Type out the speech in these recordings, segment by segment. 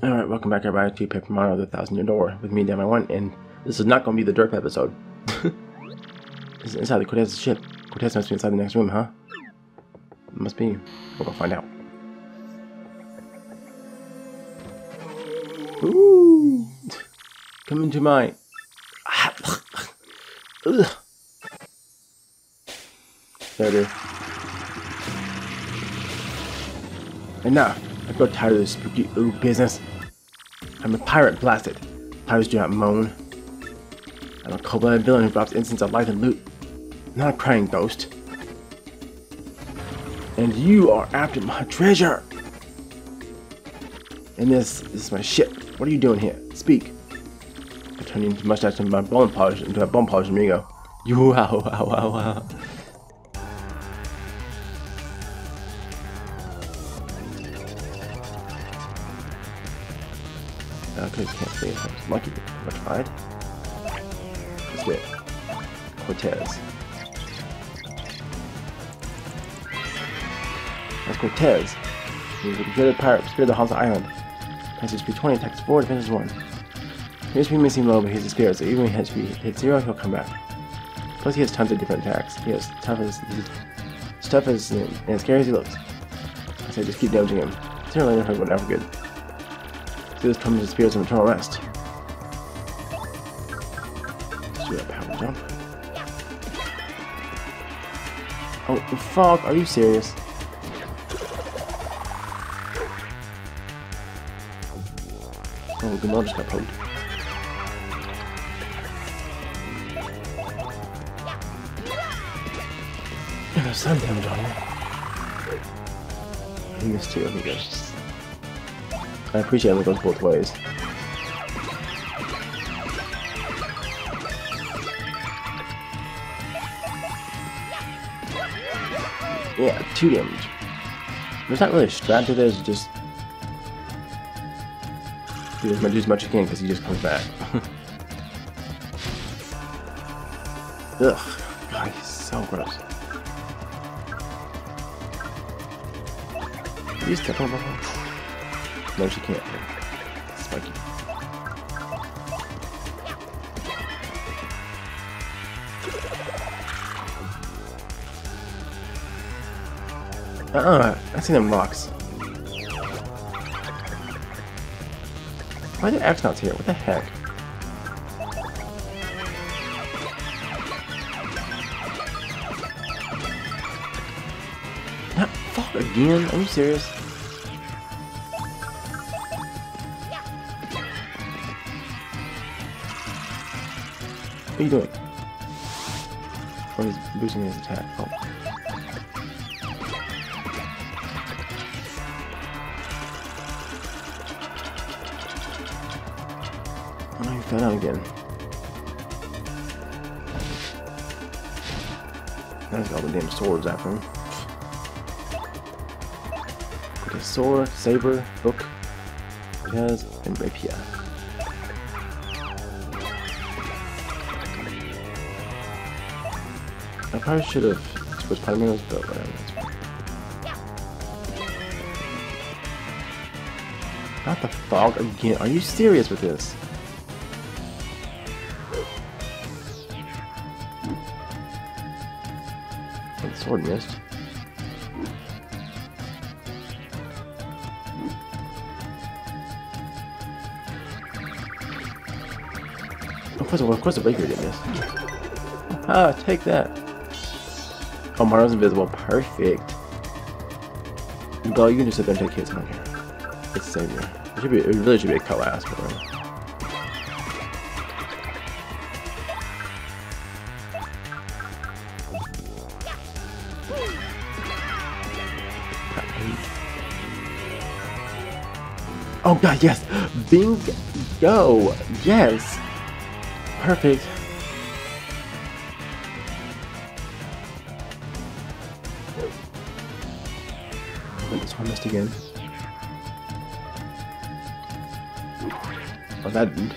Alright, welcome back everybody to Paper Mario: The 1000 Year Door with me, Devin One, and this is not going to be the derp episode. It's inside the Cortez ship. Cortez must be inside the next room, huh? It must be. We'll go find out. Ooh! Come into my... Ugh. There it is. Enough! I got tired of this spooky ooh business. I'm a pirate, blasted. Pirates do not moan. I'm a cold-blooded villain who robs innocents of life and loot. I'm not a crying ghost. And you are after my treasure. And this is my ship. What are you doing here? Speak. I turned into mustache and my bone polish into a bone polish amigo. You wow wow wow wow. Okay, can't see it. I was lucky. I tried. Let's do it. Cortez. That's Cortez. He's a good pirate. Spear the House Island. Times HP 20, attacks 4, defenses 1. His HP may seem low, but he's a spirit, so even when his HP hits 0, he'll come back. Plus, he has tons of different attacks. He has tough as and as scary as he looks. I said, just keep damaging him. Sooner or later, he'll go down for good. See, this comes with spirits of eternal rest. Let's do that power jump. Oh, fuck, are you serious? Oh, the mom just got poked. There's some damage on me. I missed two of you guys. I appreciate it goes both ways. Yeah, 2 damage. There's not really a strat to this, just do as much as you can because he just comes back. Ugh, God, he's so gross. You step on my phone. No, she can't. Spiky. I see them rocks. Why are there astronauts here? What the heck? Not fuck again? Are you serious? What are you doing? Oh, he's boosting his attack. Oh. Oh no, he fell down again. Now he's got all the damn swords after him. With his sword, saber, book, jazz, and rapier. I probably should have switched Pyroman's, but whatever. Not the fog again. Are you serious with this? The sword missed. Of course the baker did miss. Ah, take that. Oh, Mario's invisible. Perfect. Well, you can just sit there and take hits on here. It's the same here. It really should be a collapse, but whatever. Oh god, yes! Bingo! Yes! Perfect. I missed again. Oh, that didn't.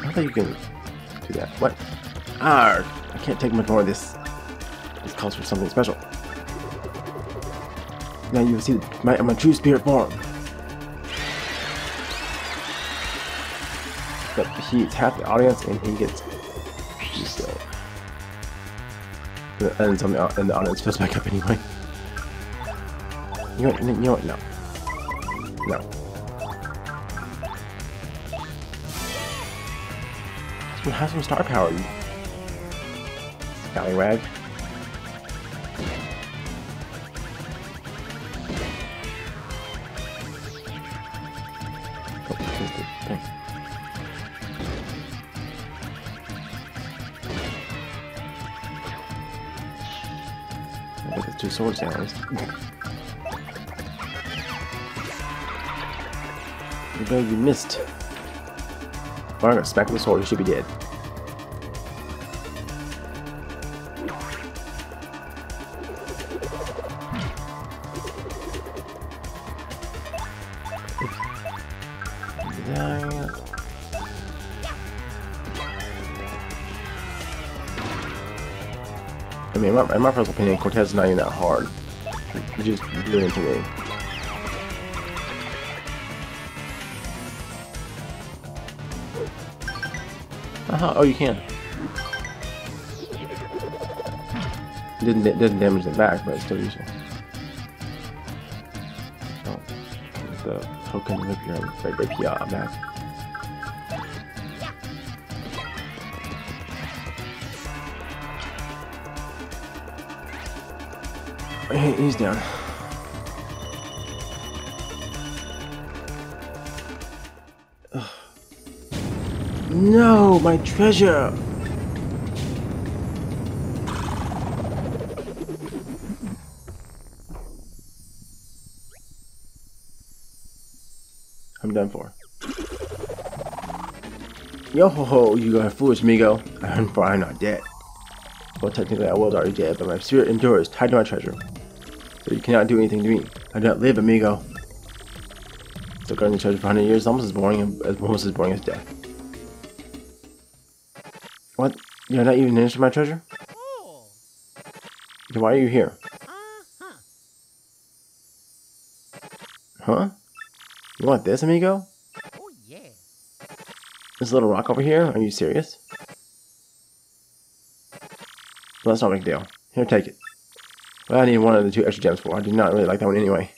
I thought you could do that. What? Argh! I can't take much more of this. It's comes from something special. Now you will see my true spirit form. But he tapped the audience and he gets still. And the audience fills back up anyway. You know what? No. No. Have some star power, you scallywag. I think it's two sword sounds. You know you missed. If I'm gonna smack with the sword, you should be dead. I mean, in my first opinion, Cortez is not even that hard. You just do it to me. Oh, you can. It doesn't damage the back, but it's still useful. Oh, the token rip your back. He's down. Ugh. No, my treasure. I'm done for. Yo ho ho, you got foolish amigo. I'm not dead. Well, technically I was already dead, but my spirit endures, tied to my treasure. So you cannot do anything to me. I do not live, amigo. So guarding the treasure for 100 years is almost as boring as death. What? You're not even interested in my treasure? Then why are you here? Huh? You want this, amigo? Oh yeah. This little rock over here? Are you serious? Well, that's not a big deal. Here, take it. Well, I need one of the two extra gems for. I do not really like that one anyway.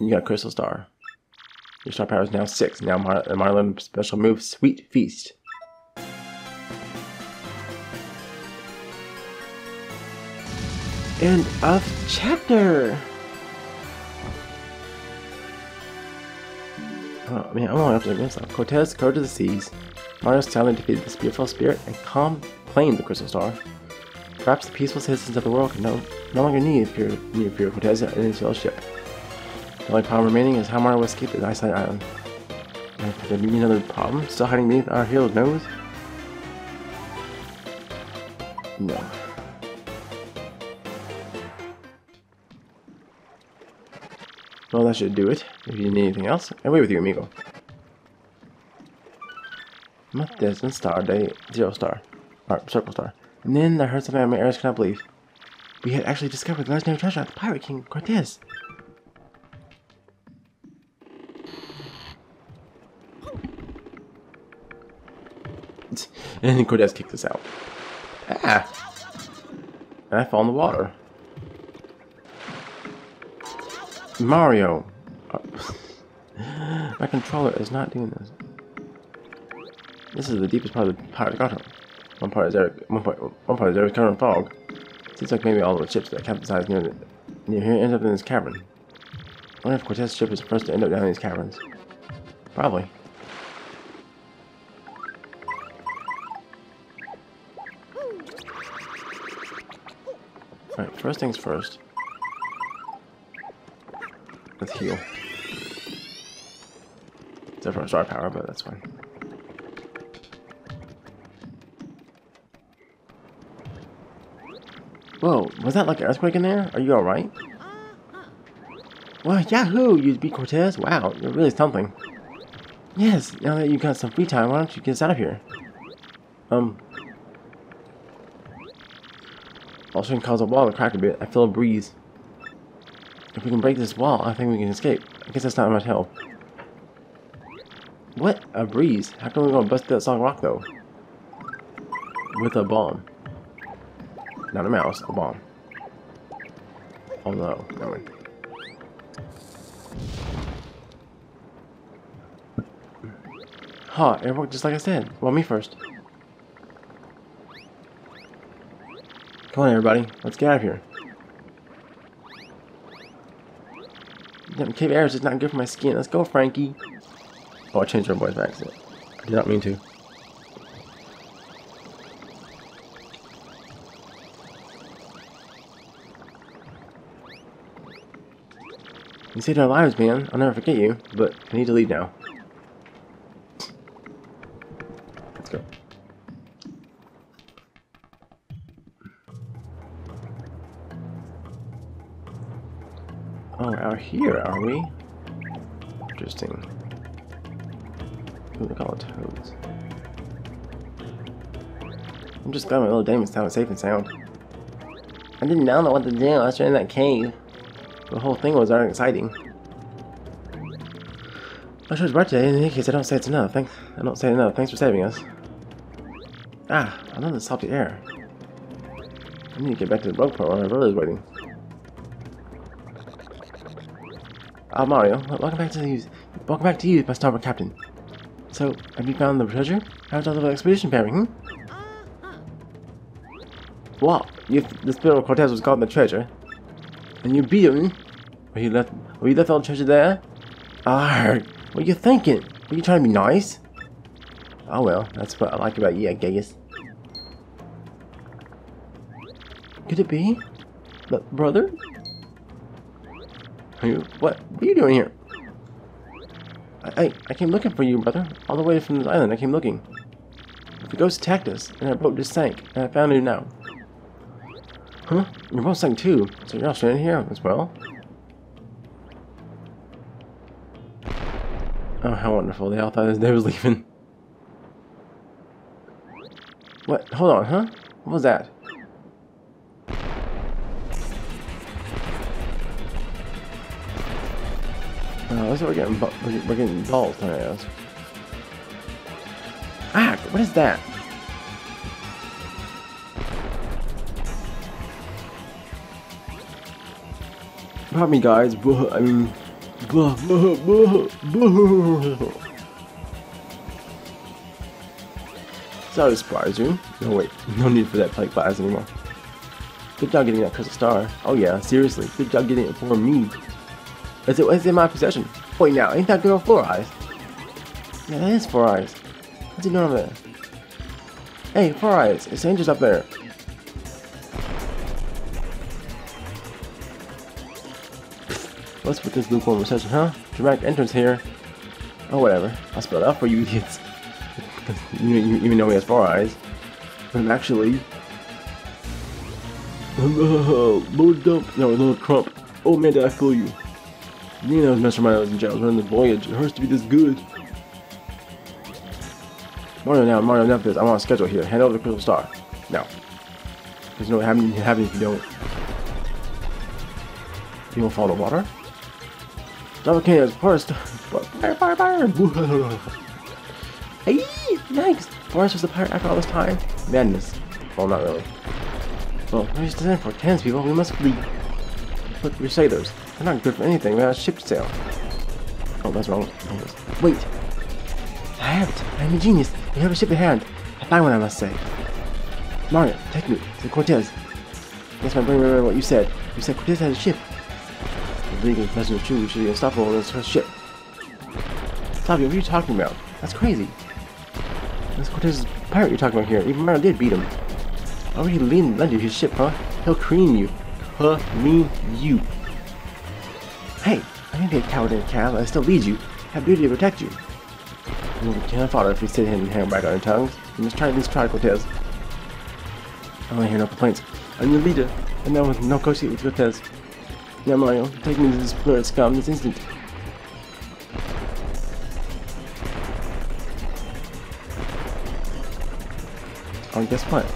You got Crystal Star. Your star power is now 6. Now Marlon's special move, Sweet Feast. End of chapter. Oh man, I'm only up to the next one. Cortez go to the seas. Mario silently defeated this beautiful spirit and calm claimed the Crystal Star. Perhaps the peaceful citizens of the world can no longer need fear Cortez and his fellowship. The only problem remaining is how Mario escaped the Iceland Island. And there be another problem still hiding beneath our hero's nose? No. Well, that should do it. If you need anything else, I'll be with you, amigo. Not this one star, day 0 star. Or circle star. And then I heard something my ears cannot believe. We had actually discovered the legendary treasure of the Pirate King, Cortez. And Cortez kicked us out. Ah! And I fall in the water. Mario! My controller is not doing this. This is the deepest part of the pirate grotto. One part is current fog. Seems like maybe all the ships that capsized near here end up in this cavern. I wonder if Cortez's ship is the first to end up down in these caverns. Probably. Alright, first things first. Let's heal. Except for star power, but that's fine. Whoa, was that like an earthquake in there? Are you alright? Well, yahoo! You beat Cortez? Wow, you're really something. Yes, now that you've got some free time, why don't you get us out of here? Also can cause a wall to crack a bit. I feel a breeze. If we can break this wall, I think we can escape. I guess that's not much help. What? A breeze? How come we're gonna bust that solid rock though? With a bomb. Not a mouse, a bomb. Oh no, no one. Huh, it worked just like I said. Well, me first. Come on everybody, let's get out of here. Damn, cave air is just not good for my skin. Let's go, Frankie. Oh, I changed my voice by accident. I did not mean to. You saved our lives, man. I'll never forget you, but I need to leave now. Let's go. Oh, we're out here, are we? Interesting. Ooh, look at all the toads. I'm just glad my little Damon's town is safe and sound. I didn't know what to do. I was in that cave. The whole thing was very exciting. I should have brought today. In any case, I don't say it's enough. Thanks for saving us. Ah, another salty air. I need to get back to the broke part while my brother's waiting. Ah, Mario, welcome back to you. Welcome back to you, my starboard captain. So, have you found the treasure? How's our little expedition faring? Wow, the spirit of Cortez was caught in the treasure. And you beat him? Well, you left all the treasure there? Arrgh! What are you thinking? Were you trying to be nice? Oh well, that's what I like about you, I guess. Could it be? The brother? What are you doing here? I came looking for you, brother. All the way from this island, I came looking. The ghost attacked us, and our boat just sank, and I found you now. Huh? Your boat sank too, so you're all stranded here as well? Oh, how wonderful. They all thought this day was leaving. What? Hold on, huh? What was that? Oh, looks like we're getting balls tornadoes. Ah, what is that? Pardon me, guys. I mean, sorry to surprise you. No wait, no need for that plate glass anymore. Good job getting that Crystal Star. Oh yeah, seriously, good job getting it for me. As it was in my possession. Wait now, ain't that girl 4 eyes? Yeah, that is 4 eyes. What's he doing over there? Hey, 4 eyes, it's dangerous up there. What's with this lukewarm reception, huh? Dramatic entrance here. Oh, whatever. I'll spell it out for you idiots. You even know he has 4 eyes. And actually... Little dump. No, little crump. Oh man, did I fool you. You know, Mr. Mario was in jail running the voyage. It hurts to be this good. Mario, enough of this. I'm on a schedule here. Hand over the Crystal Star. Now. There's no happening if you don't. You won't fall in the water? Double cannons first. Fire! Hey! Yikes! Forest was the pirate after all this time. Madness. Well, not really. Well, what is this for? Cannons, people. We must flee. Look, we're sailors. They're not good for anything without a ship sail. Oh, that's wrong. Wait. I have it. I'm a genius. We have a ship in hand. I found one, I must say. Mario, take me to Cortez. Yes, my brain remember what you said. You said Cortez has a ship. The legal confession is true. We should be unstoppable on this ship. Tavi, what are you talking about? That's crazy. That's Cortez's pirate you're talking about here. Even Mario did beat him. Already landed his ship, huh? He'll cream you. Huh? Me? You. Hey, I need to be a coward in a cab, I still lead you. I have duty to protect you. We can't follow if we sit here and hang back on our tongues. We must try these trial Cortez. I don't hear no complaints. I'm your leader, and I want to negotiate with Cortez. Now, Mario, take me to this glorious calm this instant. Oh, guess what?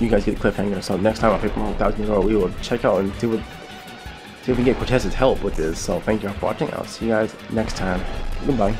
You guys get a cliffhanger, so next time on Paper Mario: The Thousand Year Door, we will check out and see if we can get Cortez's help with this. So, thank you all for watching. I'll see you guys next time. Goodbye.